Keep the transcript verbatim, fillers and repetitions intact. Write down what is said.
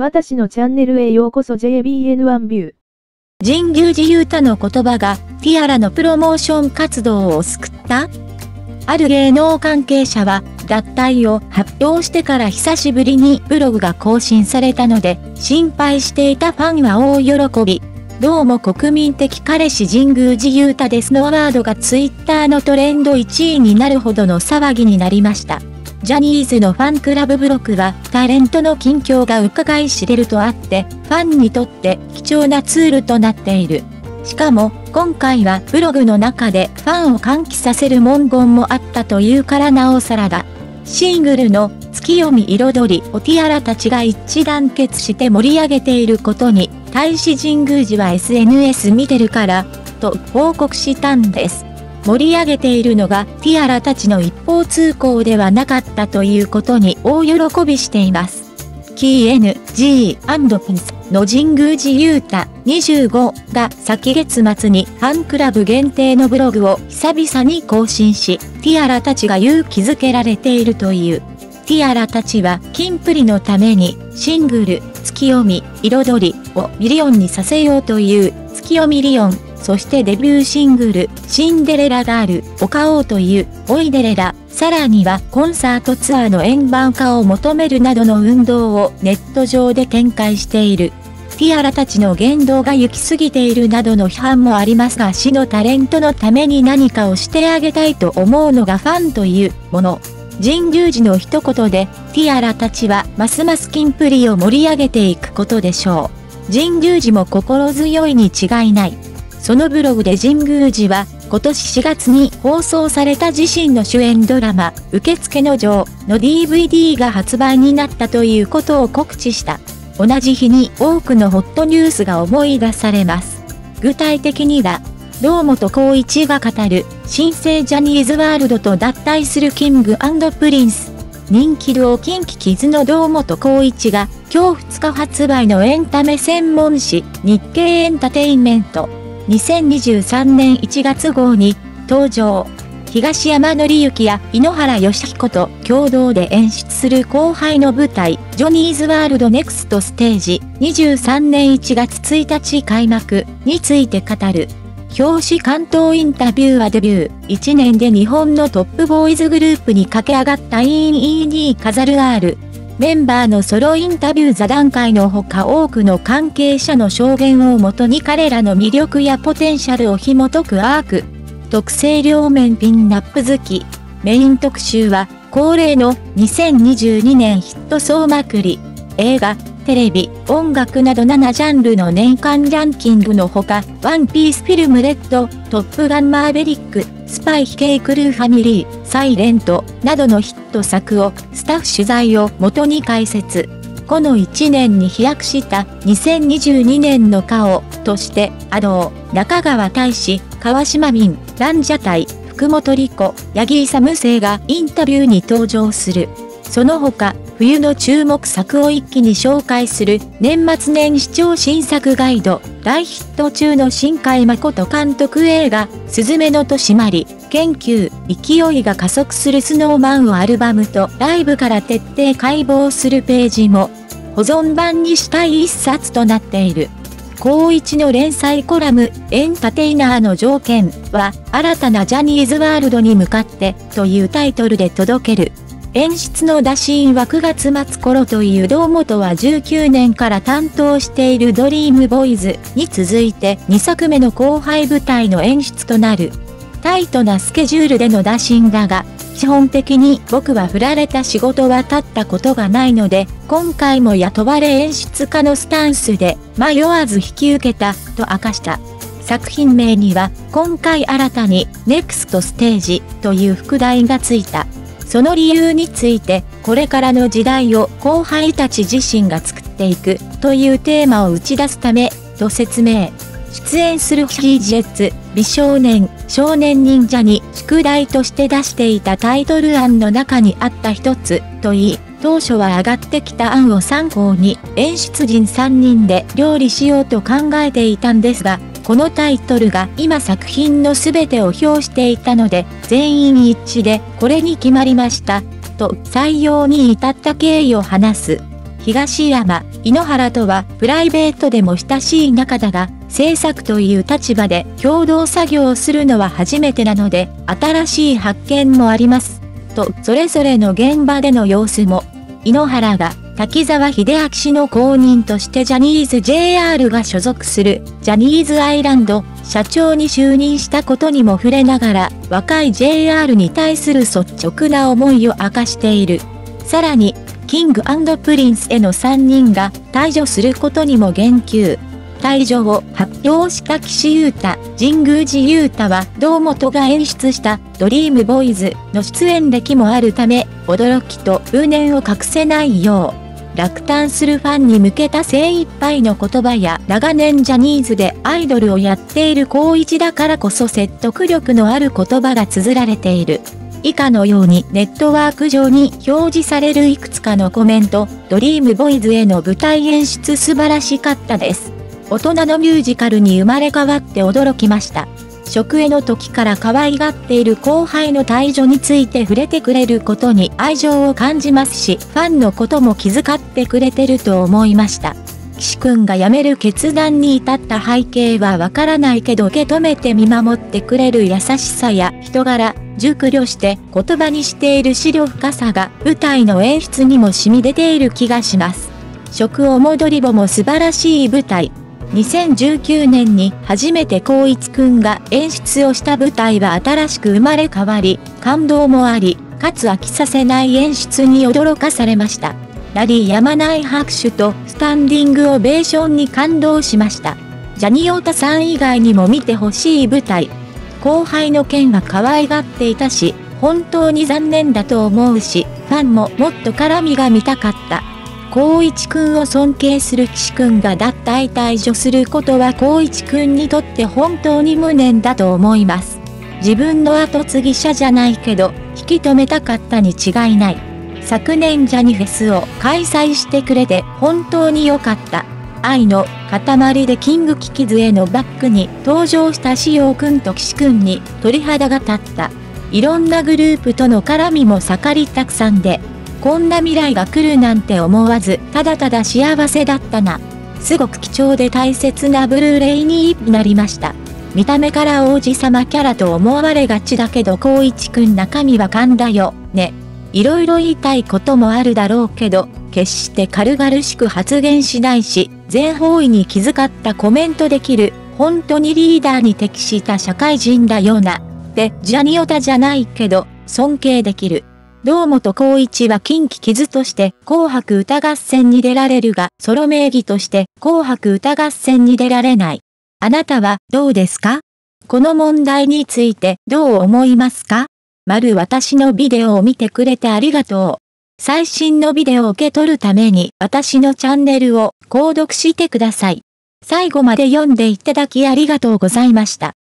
私のチャンネルへようこそ ジェイビーエヌワン ビュー。神宮寺勇太の言葉がティアラのプロモーション活動を救った？ある芸能関係者は脱退を発表してから久しぶりにブログが更新されたので心配していたファンは大喜び。どうも国民的彼氏神宮寺勇太ですのワードがツイッターのトレンドいちいになるほどの騒ぎになりました。ジャニーズのファンクラブブログはタレントの近況が伺い知れるとあってファンにとって貴重なツールとなっている。しかも今回はブログの中でファンを歓喜させる文言もあったというからなおさらだ。シングルの月読み彩りをティアラたちが一致団結して盛り上げていることに対し神宮寺は エスエヌエス 見てるからと報告したんです。盛り上げているのがティアラたちの一方通行ではなかったということに大喜びしています。キング&Prince の神宮寺勇太にじゅうごが先月末にファンクラブ限定のブログを久々に更新し、ティアラたちが勇気づけられているという。ティアラたちはキンプリのためにシングル「月読み彩り」をミリオンにさせようという「月読みリオン」そしてデビューシングル「シンデレラガール」を買おうという「おいでれら」さらにはコンサートツアーの円盤化を求めるなどの運動をネット上で展開している。ティアラたちの言動が行き過ぎているなどの批判もありますが、市のタレントのために何かをしてあげたいと思うのがファンというもの。神宮寺の一言で、ティアラたちはますますキンプリを盛り上げていくことでしょう。神宮寺も心強いに違いない。そのブログで神宮寺は、今年しがつに放送された自身の主演ドラマ、受付の女王の ディーブイディー が発売になったということを告知した。同じ日に多くのホットニュースが思い出されます。具体的には、堂本光一が語る、新生ジャニーズワールドと脱退するキングアンドプリンス。人気両近畿キズの堂本光一が、今日ふつか発売のエンタメ専門誌、日経エンタテインメント。にせんにじゅうさんねんいちがつ号に、登場。東山紀之や井ノ原快彦と共同で演出する後輩の舞台、ジョニーズワールドネクストステージ、にじゅうさんねんいちがつついたち開幕について語る。表紙関東インタビューはデビューいちねんで日本のトップボーイズグループに駆け上がったインインインディー飾る R。メンバーのソロインタビュー座談会のほか多くの関係者の証言をもとに彼らの魅力やポテンシャルを紐解くアーク。特製両面ピンナップ好き。メイン特集は恒例のにせんにじゅうにねんヒット総まくり。映画、テレビ、音楽などななジャンルの年間ランキングのほか、ワンピースフィルムレッド、トップガンマーベリック、スパイ系クルーファミリー、サイレントなどのヒット作をスタッフ取材を元に解説。このいちねんに飛躍したにせんにじゅうにねんの顔として、アドー、中川大志、川島民、ランジャタイ、福本莉子、八木勇征がインタビューに登場する。その他、冬の注目作を一気に紹介する年末年始超新作ガイド、大ヒット中の新海誠監督映画、すずめの戸締まり、研究、勢いが加速するスノーマンをアルバムとライブから徹底解剖するページも、保存版にしたい一冊となっている。光一の連載コラム、エンタテイナーの条件は、新たなジャニーズワールドに向かってというタイトルで届ける。演出の打診はくがつ末頃という堂本はじゅうきゅうねんから担当しているドリームボーイズに続いてにさくめの後輩舞台の演出となる。タイトなスケジュールでの打診だが、基本的に僕は振られた仕事は立ったことがないので、今回も雇われ演出家のスタンスで迷わず引き受けたと明かした。作品名には今回新たにネクストステージという副題がついた。その理由について、これからの時代を後輩たち自身が作っていくというテーマを打ち出すため、と説明。出演するヒージェッツ、美少年、少年忍者に宿題として出していたタイトル案の中にあった一つと言い、当初は上がってきた案を参考に演出陣さんにんで料理しようと考えていたんですが、このタイトルが今作品の全てを表していたので、全員一致でこれに決まりました、と採用に至った経緯を話す。東山、井ノ原とはプライベートでも親しい仲だが、制作という立場で共同作業をするのは初めてなので、新しい発見もあります。と、それぞれの現場での様子も。井ノ原が、滝沢秀明氏の後任としてジャニーズ ジェイアール が所属するジャニーズアイランド社長に就任したことにも触れながら、若い ジェイアール に対する率直な思いを明かしている。さらに、キングアンドプリンスへのさんにんが退場することにも言及。退場を発表した岸優太、神宮寺勇太は堂本が演出したドリームボーイズの出演歴もあるため、驚きと無念を隠せないよう。落胆するファンに向けた精一杯の言葉や、長年ジャニーズでアイドルをやっている高一だからこそ説得力のある言葉が綴られている。以下のようにネットワーク上に表示されるいくつかのコメント。ドリームボーイズへの舞台演出素晴らしかったです。大人のミュージカルに生まれ変わって驚きました。食への時から可愛がっている後輩の退場について触れてくれることに愛情を感じますし、ファンのことも気遣ってくれてると思いました。岸君が辞める決断に至った背景はわからないけど、受け止めて見守ってくれる優しさや人柄、熟慮して言葉にしている思慮深さが舞台の演出にも染み出ている気がします。食お戻り棒も素晴らしい舞台。にせんじゅうきゅうねんに初めて光一くんが演出をした舞台は新しく生まれ変わり、感動もあり、かつ飽きさせない演出に驚かされました。鳴りやまない拍手とスタンディングオベーションに感動しました。ジャニオタさん以外にも見てほしい舞台。後輩の件は可愛がっていたし、本当に残念だと思うし、ファンももっと絡みが見たかった。光一くんを尊敬する岸くんが脱退退場することは光一くんにとって本当に無念だと思います。自分の後継ぎ者じゃないけど、引き止めたかったに違いない。昨年ジャニフェスを開催してくれて本当に良かった。愛の塊でキングキキズへのバックに登場したしおうくんと岸くんに鳥肌が立った。いろんなグループとの絡みも盛りたくさんで。こんな未来が来るなんて思わず、ただただ幸せだったな。すごく貴重で大切なブルーレイになりました。見た目から王子様キャラと思われがちだけど、光一くん中身は勘だよ、ね。いろいろ言いたいこともあるだろうけど、決して軽々しく発言しないし、全方位に気遣ったコメントできる、本当にリーダーに適した社会人だよな。って、ジャニオタじゃないけど、尊敬できる。堂本光一はキンキキズとして紅白歌合戦に出られるが、ソロ名義として紅白歌合戦に出られない。あなたはどうですか？この問題についてどう思いますか？丸私のビデオを見てくれてありがとう。最新のビデオを受け取るために私のチャンネルを購読してください。最後まで読んでいただきありがとうございました。